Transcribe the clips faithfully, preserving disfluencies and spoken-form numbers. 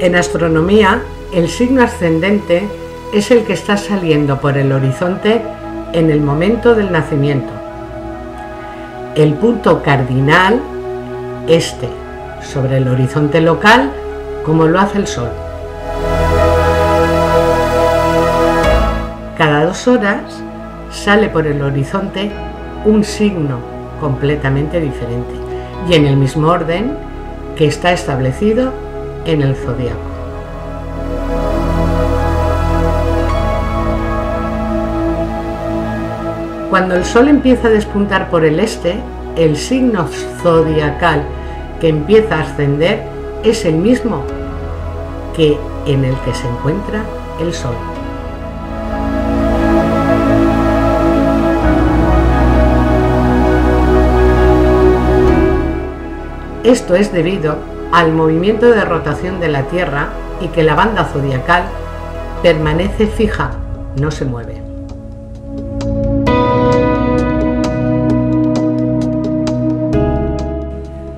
En astronomía, el signo ascendente es el que está saliendo por el horizonte en el momento del nacimiento. El punto cardinal este sobre el horizonte local, como lo hace el Sol. Cada dos horas sale por el horizonte un signo completamente diferente y en el mismo orden que está establecido en el zodiaco. Cuando el Sol empieza a despuntar por el este, el signo zodiacal que empieza a ascender es el mismo que en el que se encuentra el Sol. Esto es debido al movimiento de rotación de la Tierra y que la banda zodiacal permanece fija, no se mueve.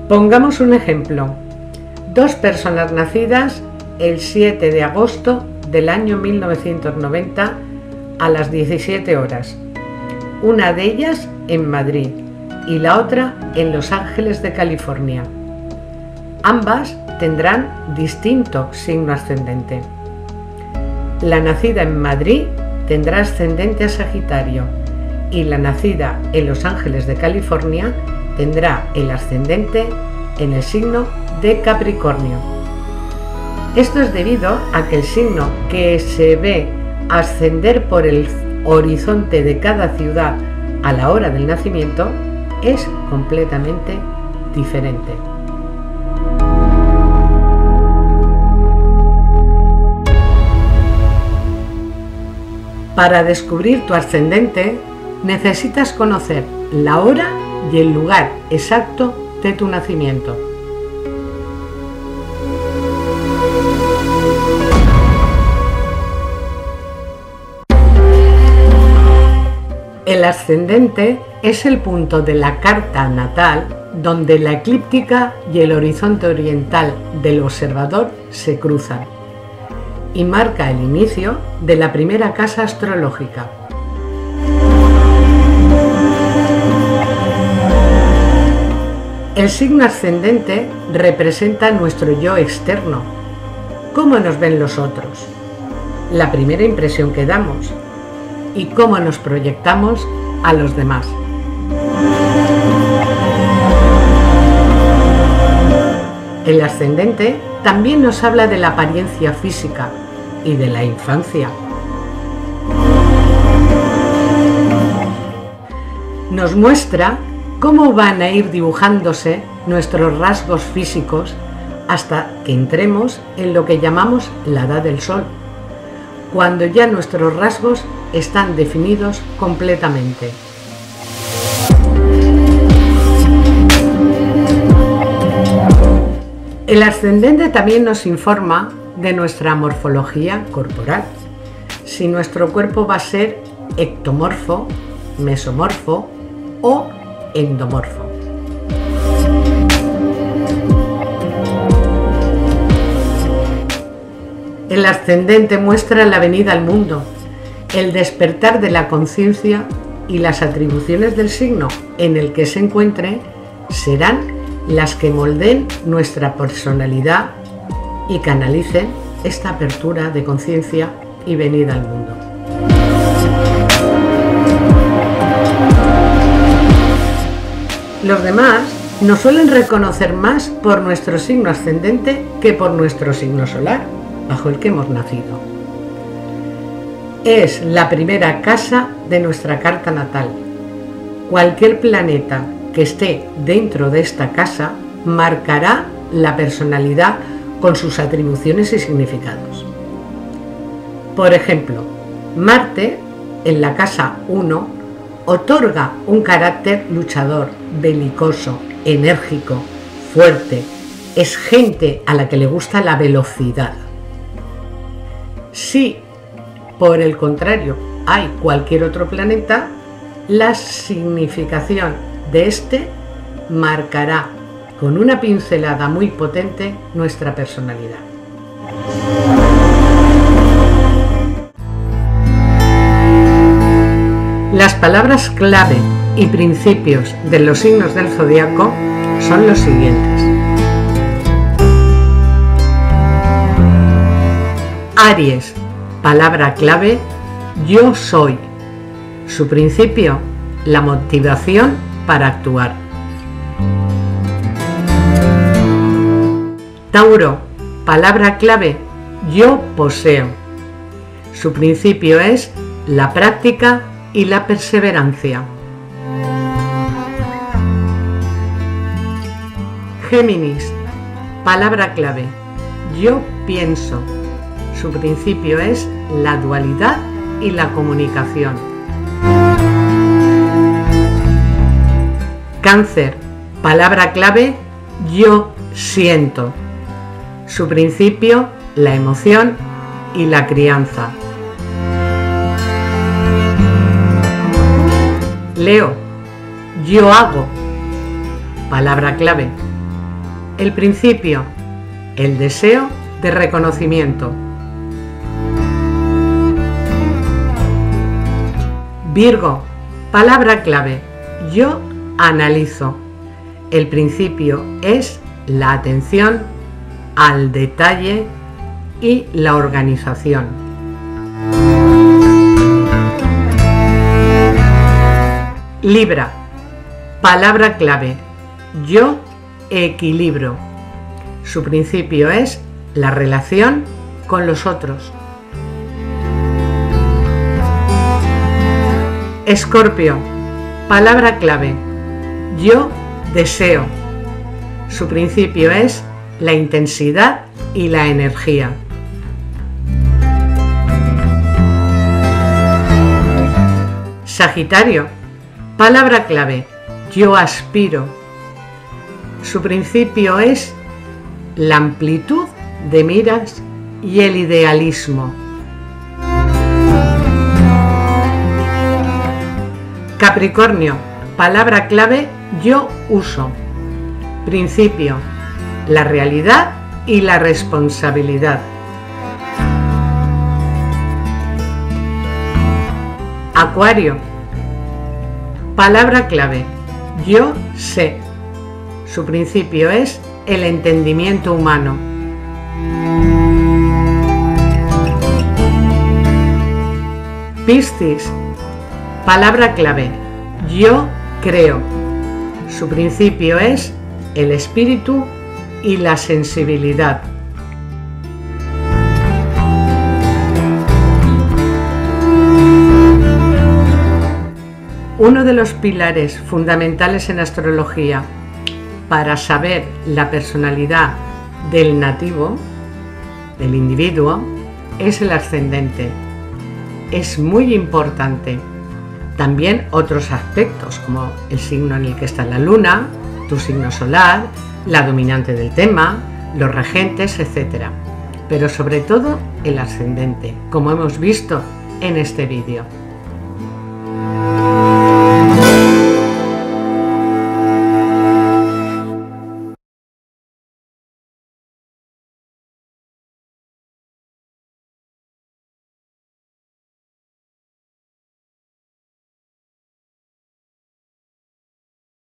Pongamos un ejemplo. Dos personas nacidas el siete de agosto del año mil novecientos noventa a las diecisiete horas. Una de ellas en Madrid y la otra en Los Ángeles de California. Ambas tendrán distinto signo ascendente. La nacida en Madrid tendrá ascendente a Sagitario y la nacida en Los Ángeles de California tendrá el ascendente en el signo de Capricornio. Esto es debido a que el signo que se ve ascender por el horizonte de cada ciudad a la hora del nacimiento es completamente diferente. Para descubrir tu ascendente necesitas conocer la hora y el lugar exacto de tu nacimiento. El ascendente es el punto de la carta natal donde la eclíptica y el horizonte oriental del observador se cruzan y marca el inicio de la primera casa astrológica. El signo ascendente representa nuestro yo externo, cómo nos ven los otros, la primera impresión que damos y cómo nos proyectamos a los demás. El ascendente también nos habla de la apariencia física y de la infancia. Nos muestra cómo van a ir dibujándose nuestros rasgos físicos hasta que entremos en lo que llamamos la edad del sol, cuando ya nuestros rasgos están definidos completamente. El ascendente también nos informa de nuestra morfología corporal, si nuestro cuerpo va a ser ectomorfo, mesomorfo o endomorfo. El ascendente muestra la venida al mundo, el despertar de la conciencia y las atribuciones del signo en el que se encuentre serán las que moldeen nuestra personalidad y canalicen esta apertura de conciencia y venida al mundo. Los demás nos suelen reconocer más por nuestro signo ascendente que por nuestro signo solar, bajo el que hemos nacido. Es la primera casa de nuestra carta natal. Cualquier planeta que esté dentro de esta casa marcará la personalidad con sus atribuciones y significados. Por ejemplo, Marte, en la casa uno, otorga un carácter luchador, belicoso, enérgico, fuerte. Es gente a la que le gusta la velocidad. Si, por el contrario, hay cualquier otro planeta, la significación de este marcará con una pincelada muy potente nuestra personalidad. Las palabras clave y principios de los signos del zodiaco son los siguientes. Aries, palabra clave, yo soy. Su principio, la motivación para actuar. Tauro, palabra clave, yo poseo. Su principio es la práctica y la perseverancia. Géminis, palabra clave, yo pienso. Su principio es la dualidad y la comunicación. Cáncer, palabra clave, yo siento. Su principio, la emoción y la crianza. Leo, yo hago. Palabra clave, el principio, el deseo de reconocimiento. Virgo, palabra clave, yo analizo. El principio es la atención al detalle y la organización. Libra, palabra clave, yo equilibro. Su principio es la relación con los otros. Escorpio, palabra clave, yo deseo. Su principio es la intensidad y la energía. Sagitario, palabra clave, yo aspiro. Su principio es la amplitud de miras y el idealismo. Capricornio, palabra clave, yo uso. Principio, la realidad y la responsabilidad. Acuario, palabra clave, yo sé. Su principio es el entendimiento humano. Piscis, palabra clave, yo creo. Su principio es el espíritu y la sensibilidad. Uno de los pilares fundamentales en astrología para saber la personalidad del nativo, del individuo, es el ascendente. Es muy importante. También otros aspectos como el signo en el que está la luna, tu signo solar, la dominante del tema, los regentes, etcétera. Pero sobre todo el ascendente, como hemos visto en este vídeo.